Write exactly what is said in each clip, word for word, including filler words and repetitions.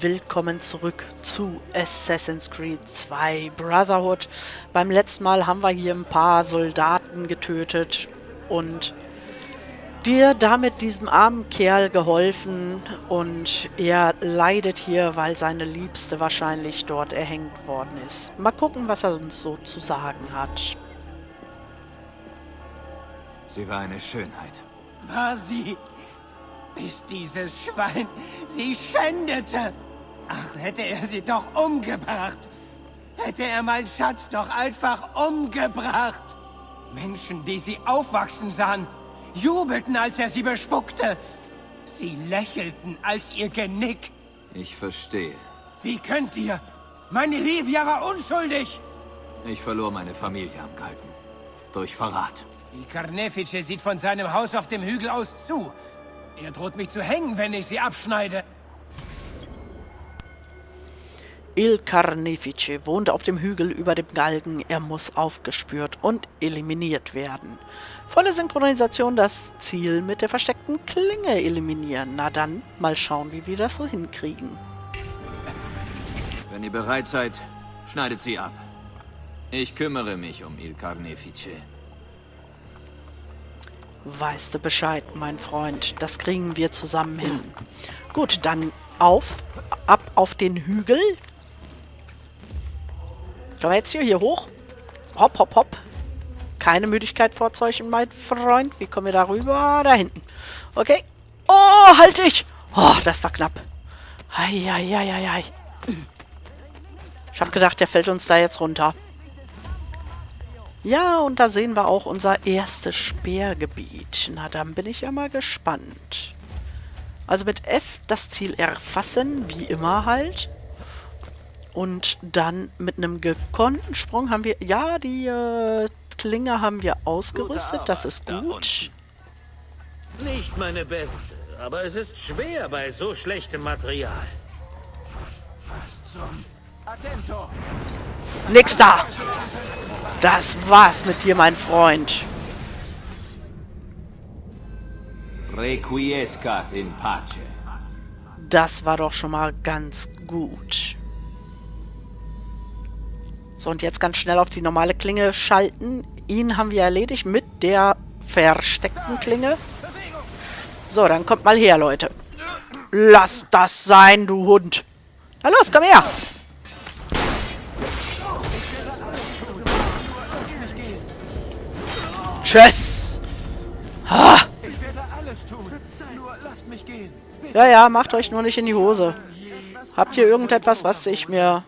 Willkommen zurück zu Assassin's Creed zwei Brotherhood. Beim letzten Mal haben wir hier ein paar Soldaten getötet und dir damit diesem armen Kerl geholfen, und er leidet hier, weil seine Liebste wahrscheinlich dort erhängt worden ist. Mal gucken, was er uns so zu sagen hat. Sie war eine Schönheit. War sie? Bis dieses Schwein sie schändete. Ach, hätte er sie doch umgebracht. Hätte er meinen Schatz doch einfach umgebracht. Menschen, die sie aufwachsen sahen, jubelten, als er sie bespuckte. Sie lächelten als ihr Genick. Ich verstehe. Wie könnt ihr? Meine Rivia war unschuldig. Ich verlor meine Familie am Galgen. Durch Verrat. Il Carnefice sieht von seinem Haus auf dem Hügel aus zu. Er droht mich zu hängen, wenn ich sie abschneide. Il Carnefice wohnt auf dem Hügel über dem Galgen. Er muss aufgespürt und eliminiert werden. Volle Synchronisation, das Ziel mit der versteckten Klinge eliminieren. Na dann, mal schauen, wie wir das so hinkriegen. Wenn ihr bereit seid, schneidet sie ab. Ich kümmere mich um Il Carnefice. Weißt du Bescheid, mein Freund. Das kriegen wir zusammen hin. Gut, dann auf. Ab auf den Hügel. Kommen wir jetzt hier, hier hoch. Hopp, hopp, hopp. Keine Müdigkeit vorzeichen, mein Freund. Wie kommen wir da rüber? Da hinten. Okay. Oh, halt dich! Oh, das war knapp. Ei, ei, ei, ei, ei. Ich hab gedacht, der fällt uns da jetzt runter. Ja, und da sehen wir auch unser erstes Speergebiet. Na, dann bin ich ja mal gespannt. Also mit F das Ziel erfassen, wie immer halt. Und dann mit einem gekonnten Sprung haben wir... Ja, die äh, Klinge haben wir ausgerüstet, das ist gut. Nicht meine beste, aber es ist schwer bei so schlechtem Material. Was zum... Attento! Nix da! Das war's mit dir, mein Freund. Requiescat in pace. Das war doch schon mal ganz gut. So, und jetzt ganz schnell auf die normale Klinge schalten. Ihn haben wir erledigt mit der versteckten Klinge. So, dann kommt mal her, Leute. Lass das sein, du Hund. Na los, komm her. Tschüss! Ah. Ja, ja, macht euch nur nicht in die Hose. Habt ihr irgendetwas, was ich mir...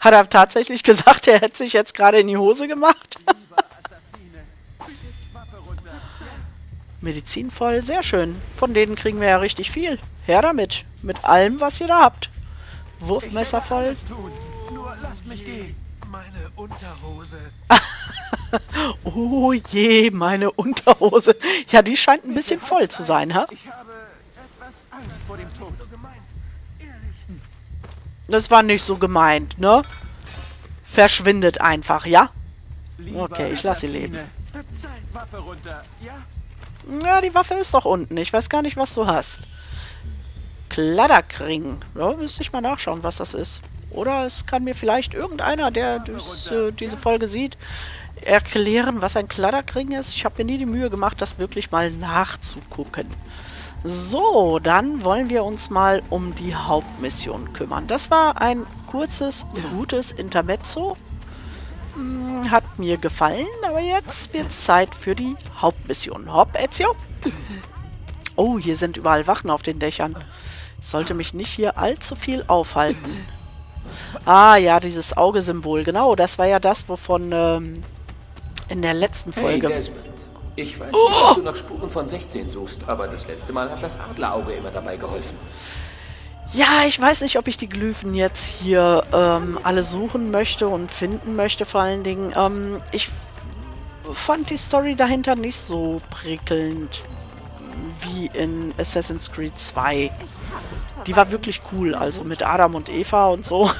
Hat er tatsächlich gesagt, er hätte sich jetzt gerade in die Hose gemacht? Medizin voll, sehr schön. Von denen kriegen wir ja richtig viel. Her damit. Mit allem, was ihr da habt. Wurfmesser voll. Nur lasst mich gehen. Meine Unterhose. Oh je, meine Unterhose. Ja, die scheint ein bisschen voll zu sein, ha? Ich habe etwas Angst vor dem Tod. Das war nicht so gemeint, ne? Verschwindet einfach, ja? Okay, ich lasse sie leben. Ja, die Waffe ist doch unten. Ich weiß gar nicht, was du hast. Kladderkring. Ja, müsste ich mal nachschauen, was das ist. Oder es kann mir vielleicht irgendeiner, der das, äh, diese Folge sieht, erklären, was ein Kladderkring ist. Ich habe mir nie die Mühe gemacht, das wirklich mal nachzugucken. So, dann wollen wir uns mal um die Hauptmission kümmern. Das war ein kurzes, gutes Intermezzo. Hm, hat mir gefallen, aber jetzt wird es Zeit für die Hauptmission. Hopp, Ezio. Oh, hier sind überall Wachen auf den Dächern. Ich sollte mich nicht hier allzu viel aufhalten. Ah ja, dieses Auge-Symbol, genau, das war ja das, wovon ähm, in der letzten Folge... Hey Desmond, ich weiß nicht, oh! dass du nach Spuren von sechzehn suchst, aber das letzte Mal hat das Adlerauge immer dabei geholfen. Ja, ich weiß nicht, ob ich die Glyphen jetzt hier ähm, alle suchen möchte und finden möchte vor allen Dingen. Ähm, ich fand die Story dahinter nicht so prickelnd wie in Assassin's Creed zwei. Die war wirklich cool, also mit Adam und Eva und so.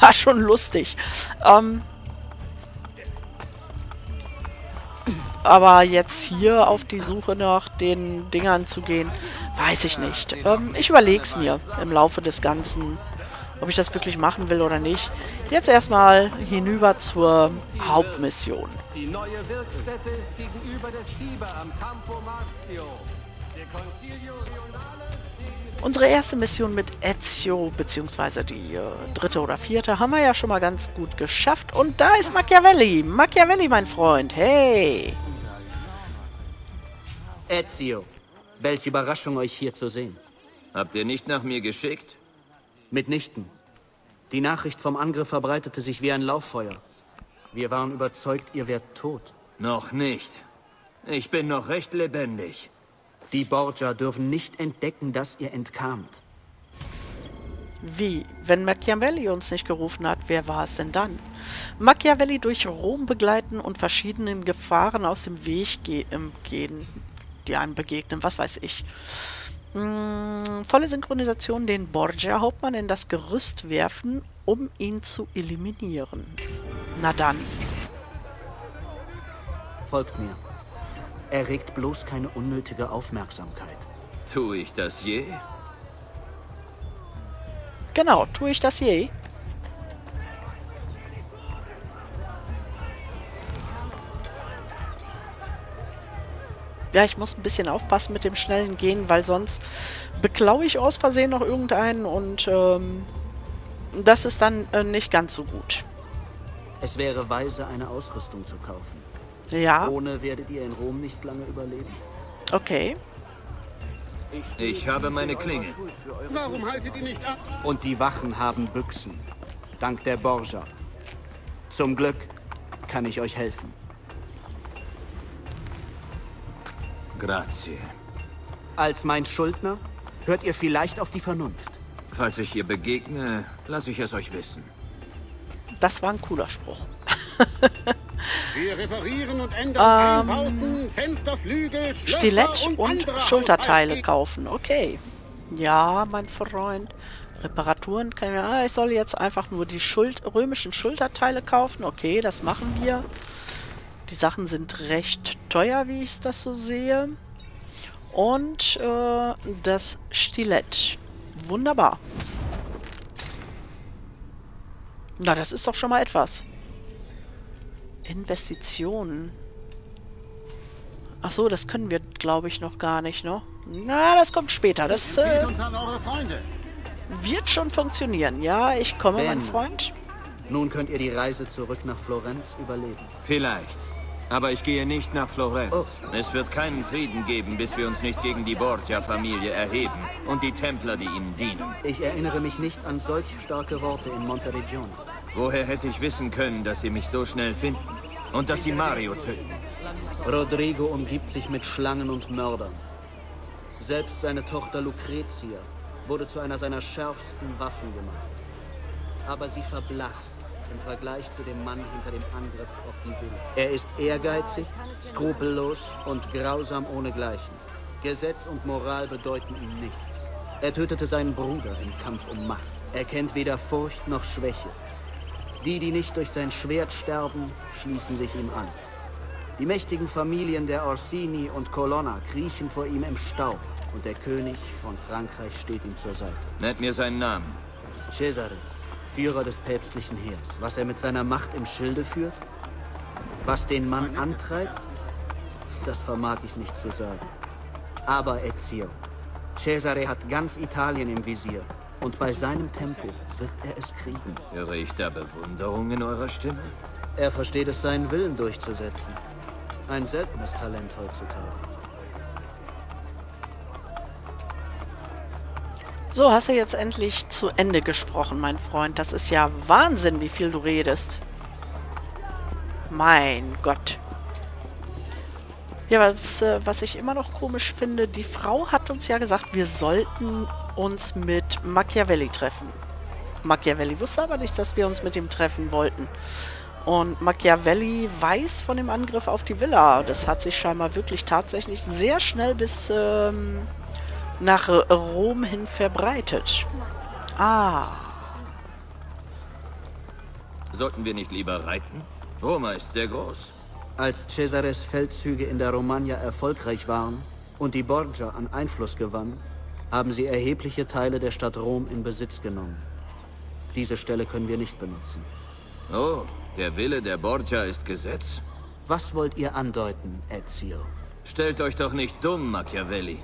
War schon lustig. Ähm Aber jetzt hier auf die Suche nach den Dingern zu gehen, weiß ich nicht. Ähm, ich überleg's mir im Laufe des Ganzen, ob ich das wirklich machen will oder nicht. Jetzt erstmal hinüber zur Hauptmission. Die neue Wirkstätte ist gegenüber des Stieber am Campo Martio. Der Concilio Regionale. Unsere erste Mission mit Ezio, beziehungsweise die äh, dritte oder vierte, haben wir ja schon mal ganz gut geschafft. Und da ist Machiavelli. Machiavelli, mein Freund. Hey! Ezio, welche Überraschung, euch hier zu sehen. Habt ihr nicht nach mir geschickt? Mitnichten. Die Nachricht vom Angriff verbreitete sich wie ein Lauffeuer. Wir waren überzeugt, ihr wärt tot. Noch nicht. Ich bin noch recht lebendig. Die Borgia dürfen nicht entdecken, dass ihr entkamt. Wie? Wenn Machiavelli uns nicht gerufen hat, wer war es denn dann? Machiavelli durch Rom begleiten und verschiedenen Gefahren aus dem Weg gehen, die einem begegnen, was weiß ich. Hm, volle Synchronisation, den Borgia-Hauptmann in das Gerüst werfen, um ihn zu eliminieren. Na dann. Folgt mir. Erregt bloß keine unnötige Aufmerksamkeit. Tue ich das je? Genau, tue ich das je? Ja, ich muss ein bisschen aufpassen mit dem schnellen Gehen, weil sonst beklaue ich aus Versehen noch irgendeinen und ähm, das ist dann äh, nicht ganz so gut. Es wäre weise, eine Ausrüstung zu kaufen. Ja. Ohne werdet ihr in Rom nicht lange überleben. Okay. Ich habe meine Klinge. Warum haltet ihr nicht ab? Und die Wachen haben Büchsen. Dank der Borgia. Zum Glück kann ich euch helfen. Grazie. Als mein Schuldner hört ihr vielleicht auf die Vernunft. Falls ich ihr begegne, lasse ich es euch wissen. Das war ein cooler Spruch. Wir reparieren und ändern ähm, Einbauten, Fensterflügel, Schlösser Stilett und, und Schulterteile kaufen. Okay. Ja, mein Freund. Reparaturen kann ich... Ah, ich soll jetzt einfach nur die Schuld, römischen Schulterteile kaufen. Okay, das machen wir. Die Sachen sind recht teuer, wie ich das so sehe. Und äh, das Stilett. Wunderbar. Na, das ist doch schon mal etwas. Investitionen. Ach so, das können wir, glaube ich, noch gar nicht, ne? Na, das kommt später. Das äh, wird schon funktionieren. Ja, ich komme, ben. Mein Freund. Nun könnt ihr die Reise zurück nach Florenz überleben. Vielleicht. Aber ich gehe nicht nach Florenz. Oh. Es wird keinen Frieden geben, bis wir uns nicht gegen die Borgia-Familie erheben und die Templer, die ihnen dienen. Ich erinnere mich nicht an solch starke Worte in Monteregion. Woher hätte ich wissen können, dass sie mich so schnell finden? Und dass sie Mario töten? Rodrigo umgibt sich mit Schlangen und Mördern. Selbst seine Tochter Lucrezia wurde zu einer seiner schärfsten Waffen gemacht. Aber sie verblasst im Vergleich zu dem Mann hinter dem Angriff auf die Villa. Er ist ehrgeizig, skrupellos und grausam ohnegleichen. Gesetz und Moral bedeuten ihm nichts. Er tötete seinen Bruder im Kampf um Macht. Er kennt weder Furcht noch Schwäche. Die, die nicht durch sein Schwert sterben, schließen sich ihm an. Die mächtigen Familien der Orsini und Colonna kriechen vor ihm im Staub und der König von Frankreich steht ihm zur Seite. Nennt mir seinen Namen. Cesare, Führer des päpstlichen Heers. Was er mit seiner Macht im Schilde führt, was den Mann antreibt, das vermag ich nicht zu sagen. Aber Ezio, Cesare hat ganz Italien im Visier. Und bei seinem Tempo wird er es kriegen. Höre ich da Bewunderung in eurer Stimme? Er versteht es, seinen Willen durchzusetzen. Ein seltenes Talent heutzutage. So, hast du jetzt endlich zu Ende gesprochen, mein Freund. Das ist ja Wahnsinn, wie viel du redest. Mein Gott. Ja, was, was ich immer noch komisch finde, die Frau hat uns ja gesagt, wir sollten uns mit Machiavelli treffen. Machiavelli wusste aber nicht, dass wir uns mit ihm treffen wollten. Und Machiavelli weiß von dem Angriff auf die Villa. Das hat sich scheinbar wirklich tatsächlich sehr schnell bis ähm, nach Rom hin verbreitet. Ah. Sollten wir nicht lieber reiten? Roma ist sehr groß. Als Cesares Feldzüge in der Romagna erfolgreich waren und die Borgia an Einfluss gewannen, haben sie erhebliche Teile der Stadt Rom in Besitz genommen. Diese Stelle können wir nicht benutzen. Oh, der Wille der Borgia ist Gesetz. Was wollt ihr andeuten, Ezio? Stellt euch doch nicht dumm, Machiavelli.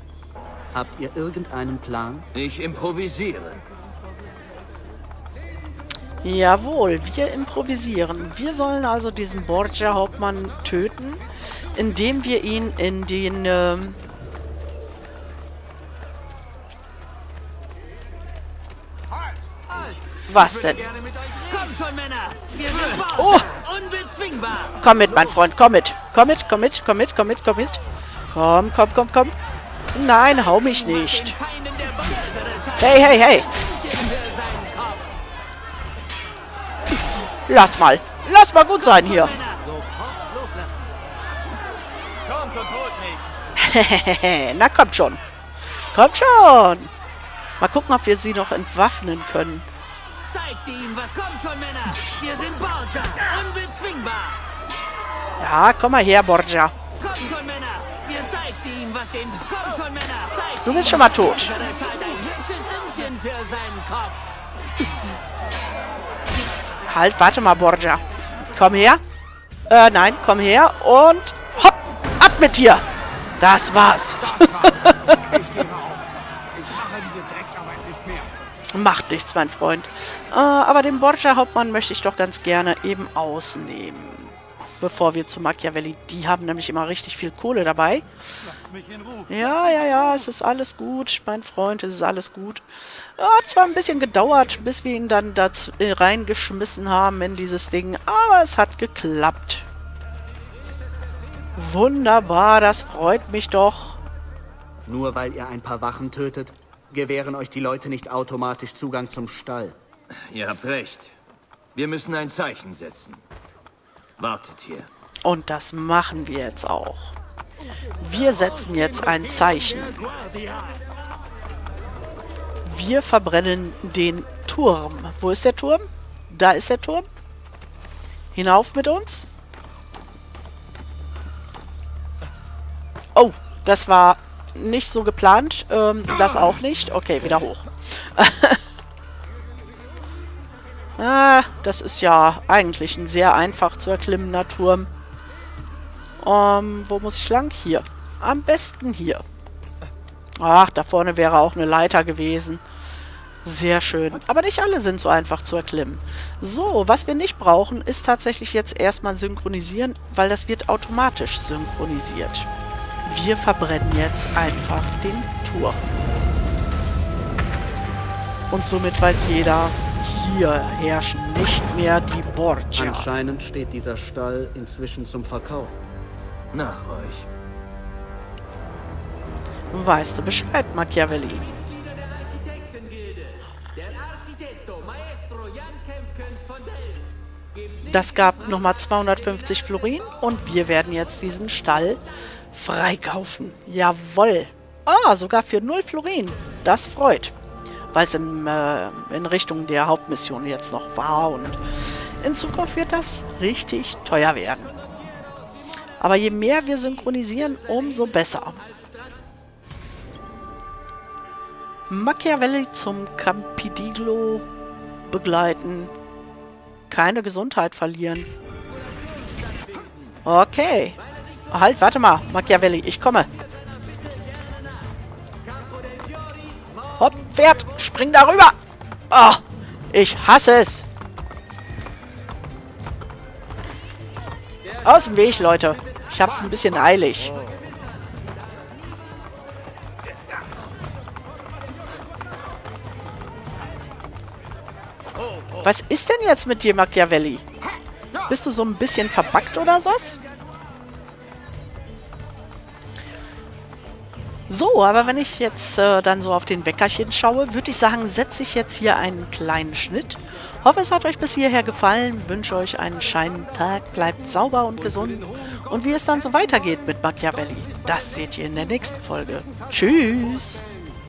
Habt ihr irgendeinen Plan? Ich improvisiere. Jawohl, wir improvisieren. Wir sollen also diesen Borgia-Hauptmann töten, indem wir ihn in den... Äh, was denn? Oh! Komm mit, mein Freund, komm mit. Komm mit, komm mit, komm mit, komm mit, komm mit. Komm, komm, komm, komm. Nein, hau mich nicht. Hey, hey, hey. Lass mal. Lass mal gut sein hier. Na, kommt schon. Kommt schon. Mal gucken, ob wir sie noch entwaffnen können. Zeigt ihm, was kommt schon, Männer. Wir sind Borgia, unbezwingbar. Ja, komm mal her, Borgia. Kommt schon, Männer. Wir zeigt ihm, was den kommt schon, Männer. Zeigt du bist schon mal tot. Halt, warte mal, Borgia. Komm her. Äh, nein, komm her und hopp, ab mit dir. Das war's. Das war's. Ich gebe auf. Ich mache diese Drecksarbeit nicht mehr. Macht nichts, mein Freund. Äh, aber den Borgia-Hauptmann möchte ich doch ganz gerne eben ausnehmen. Bevor wir zu Machiavelli. Die haben nämlich immer richtig viel Kohle dabei. Lass mich in Ruhe. Ja, ja, ja, es ist alles gut, mein Freund, es ist alles gut. Ja, hat zwar ein bisschen gedauert, bis wir ihn dann da äh, reingeschmissen haben in dieses Ding, aber es hat geklappt. Wunderbar, das freut mich doch. Nur weil ihr ein paar Wachen tötet, gewähren euch die Leute nicht automatisch Zugang zum Stall. Ihr habt recht. Wir müssen ein Zeichen setzen. Wartet hier. Und das machen wir jetzt auch. Wir setzen jetzt ein Zeichen. Wir verbrennen den Turm. Wo ist der Turm? Da ist der Turm. Hinauf mit uns. Oh, das war... nicht so geplant. Ähm, das auch nicht. Okay, wieder hoch. Ah, das ist ja eigentlich ein sehr einfach zu erklimmender Turm. Ähm, wo muss ich lang? Hier. Am besten hier. Ach, da vorne wäre auch eine Leiter gewesen. Sehr schön. Aber nicht alle sind so einfach zu erklimmen. So, was wir nicht brauchen, ist tatsächlich jetzt erstmal synchronisieren, weil das wird automatisch synchronisiert. Wir verbrennen jetzt einfach den Turm. Und somit weiß jeder, hier herrschen nicht mehr die Borgia. Anscheinend steht dieser Stall inzwischen zum Verkauf. Nach euch. Weißt du Bescheid, Machiavelli? Das gab nochmal zweihundertfünfzig Florin und wir werden jetzt diesen Stall freikaufen. Jawohl. Ah, sogar für null Florin. Das freut. Weil es äh, in Richtung der Hauptmission jetzt noch war und in Zukunft wird das richtig teuer werden. Aber je mehr wir synchronisieren, umso besser. Machiavelli zum Campidoglio begleiten. Keine Gesundheit verlieren. Okay. Halt, warte mal, Machiavelli, ich komme. Hopp, Pferd, spring darüber. Oh, ich hasse es. Aus dem Weg, Leute. Ich hab's ein bisschen eilig. Was ist denn jetzt mit dir, Machiavelli? Bist du so ein bisschen verbackt oder sowas? So, aber wenn ich jetzt äh, dann so auf den Weckerchen schaue, würde ich sagen, setze ich jetzt hier einen kleinen Schnitt. Hoffe, es hat euch bis hierher gefallen. Wünsche euch einen schönen Tag. Bleibt sauber und gesund. Und wie es dann so weitergeht mit Machiavelli, das seht ihr in der nächsten Folge. Tschüss!